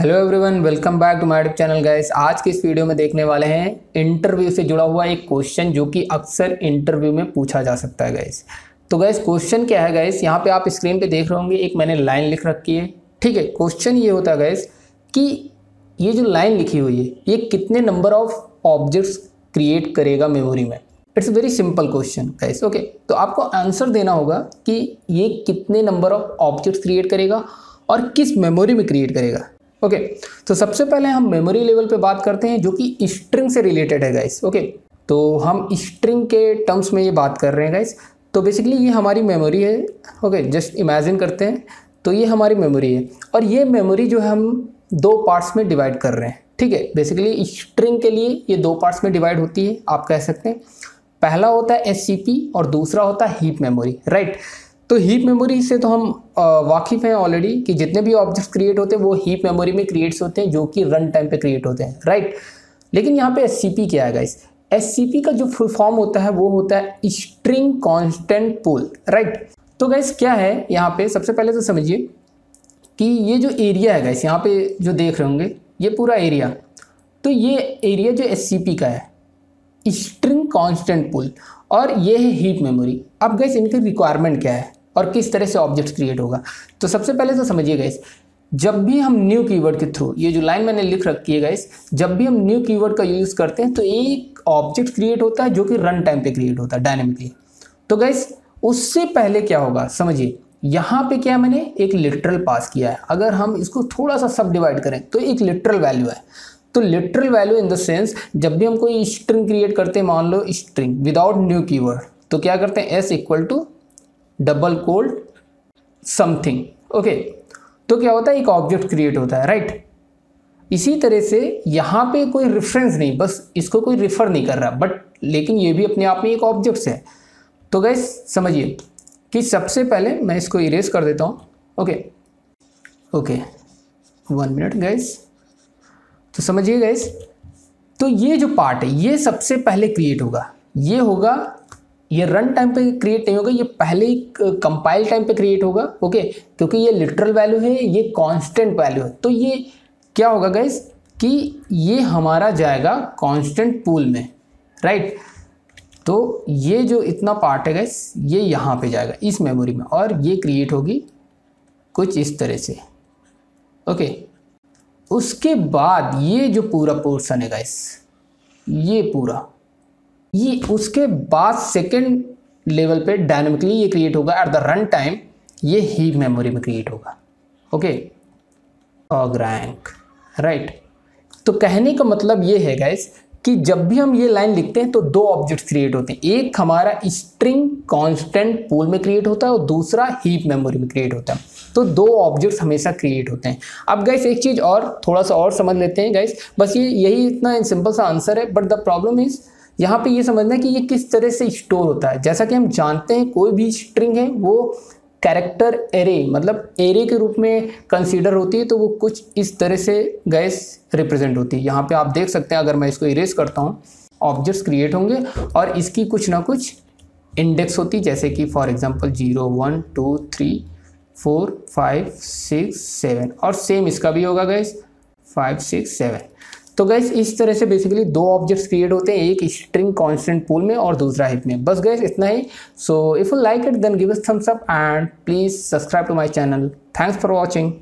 Hello everyone, welcome back to my YouTube channel guys. आज के इस वीडियो में देखने वाले हैं इंटरव्यू से जुड़ा हुआ एक क्वेश्चन जो कि अक्सर इंटरव्यू में पूछा जा सकता है गाइस। तो गाइस क्वेश्चन क्या है गाइस, यहाँ पे आप स्क्रीन पे देख रहे होंगे एक मैंने लाइन लिख रखी है, ठीक है। क्वेश्चन ये होता है गाइस कि ये जो लाइन लिखी हुई है ये कितने नंबर ऑफ ऑब्जेक्ट्स क्रिएट करेगा मेमोरी में। It's very simple question guys, okay. तो आपको आंसर देना होगा कि ये कितने नंबर ऑफ ऑब्जेक्ट्स क्रिएट करेगा और किस मेमोरी में क्रिएट करेगा, ओके। तो सबसे पहले हम मेमोरी लेवल पे बात करते हैं जो कि स्ट्रिंग से रिलेटेड है गाइस, ओके। तो हम स्ट्रिंग के टर्म्स में ये बात कर रहे हैं गाइस। तो बेसिकली ये हमारी मेमोरी है, ओके। जस्ट इमेजिन करते हैं, तो ये हमारी मेमोरी है और ये मेमोरी जो है हम दो पार्ट्स में डिवाइड कर रहे हैं, ठीक है। बेसिकली स्ट्रिंग के लिए ये दो पार्ट्स में डिवाइड होती है, आप कह सकते हैं। पहला होता है SCP और दूसरा होता है हीप मेमोरी, राइट। तो हीप मेमोरी से तो हम वाकिफ़ हैं ऑलरेडी कि जितने भी ऑब्जेक्ट्स क्रिएट होते हैं वो हीप मेमोरी में क्रिएट्स होते हैं जो कि रन टाइम पे क्रिएट होते हैं, राइट। लेकिन यहाँ पे SCP क्या है गाइस, SCP का जो फुल फॉर्म होता है वो होता है स्ट्रिंग कांस्टेंट पूल, राइट। तो गाइस क्या है यहाँ पे, सबसे पहले तो समझिए कि ये जो एरिया है गाइस, यहाँ पे जो देख रहे होंगे ये पूरा एरिया, तो ये एरिया जो SCP का है स्ट्रिंग कांस्टेंट पूल, और ये है हीप मेमोरी। अब गाइस इनकी रिक्वायरमेंट क्या है और किस तरह से ऑब्जेक्ट्स क्रिएट होगा, तो सबसे पहले तो समझिए गाइस, जब भी हम न्यू कीवर्ड के थ्रू, ये जो लाइन मैंने लिख रखी है गाइस, जब भी हम न्यू कीवर्ड का यूज़ करते हैं तो एक ऑब्जेक्ट क्रिएट होता है जो कि रन टाइम पे क्रिएट होता है डायनेमिकली। तो गाइस उससे पहले क्या होगा समझिए, यहाँ पे क्या मैंने एक लिटरल पास किया है। अगर हम इसको थोड़ा सा सब डिवाइड करें तो एक लिटरल वैल्यू है। तो literal value in the sense, जब भी हम कोई स्ट्रिंग क्रिएट करते हैं, मान लो स्ट्रिंग विदाउट न्यू कीवर्ड, तो क्या करते हैं s equal to double quote something, okay. तो क्या होता है, एक ऑब्जेक्ट क्रिएट होता है, राइट। इसी तरह से यहाँ पे कोई रेफरेंस नहीं, बस इसको कोई रिफ़र नहीं कर रहा, बट लेकिन ये भी अपने आप में एक ऑब्जेक्ट है। तो गाइस समझिए कि सबसे पहले मैं इसको इरेज कर देता हूँ, ओके ओके 1 मिनट गाइस। तो समझिए गाइस, तो ये जो पार्ट है ये सबसे पहले क्रिएट होगा, ये होगा, ये रन टाइम पे क्रिएट नहीं होगा, ये पहले ही कंपाइल टाइम पे क्रिएट होगा, ओके। क्योंकि ये लिटरल वैल्यू है, ये कांस्टेंट वैल्यू है, तो ये क्या होगा गाइस कि ये हमारा जाएगा कांस्टेंट पूल में, राइट। तो ये जो इतना पार्ट है गाइस ये यहाँ पे जाएगा इस मेमोरी में, और ये क्रिएट होगी कुछ इस तरह से, ओके। उसके बाद ये जो पूरा पोर्शन है गाइस, ये पूरा, ये उसके बाद सेकेंड लेवल पे डायनेमिकली ये क्रिएट होगा एट द रन टाइम, ये हीप मेमोरी में क्रिएट होगा, ओके। ProgRank, right. तो कहने का मतलब ये है गाइस कि जब भी हम ये लाइन लिखते हैं तो दो ऑब्जेक्ट्स क्रिएट होते हैं, एक हमारा स्ट्रिंग कांस्टेंट पूल में क्रिएट होता है और दूसरा हीप मेमोरी में क्रिएट होता है। तो दो ऑब्जेक्ट्स हमेशा क्रिएट होते हैं। अब गाइस एक चीज़ और थोड़ा सा और समझ लेते हैं गाइस, बस ये यही इतना सिंपल सा आंसर है, बट द प्रॉब्लम इज़ यहाँ पे ये समझना है कि ये किस तरह से स्टोर होता है। जैसा कि हम जानते हैं कोई भी स्ट्रिंग है वो कैरेक्टर एरे, मतलब एरे के रूप में कंसीडर होती है, तो वो कुछ इस तरह से गाइस रिप्रेजेंट होती है। यहाँ पे आप देख सकते हैं, अगर मैं इसको इरेज करता हूँ, ऑब्जेक्ट्स क्रिएट होंगे और इसकी कुछ ना कुछ इंडेक्स होती है, जैसे कि फॉर एग्जाम्पल 0 1 2 3 4 5 6 7, और सेम इसका भी होगा गाइस 5 6 7। तो गैस इस तरह से बेसिकली दो ऑब्जेक्ट्स क्रिएट होते हैं, एक स्ट्रिंग कांस्टेंट पूल में और दूसरा हीप में। बस गैस इतना ही। So if you like it then give us thumbs up and please subscribe to my channel. Thanks for watching.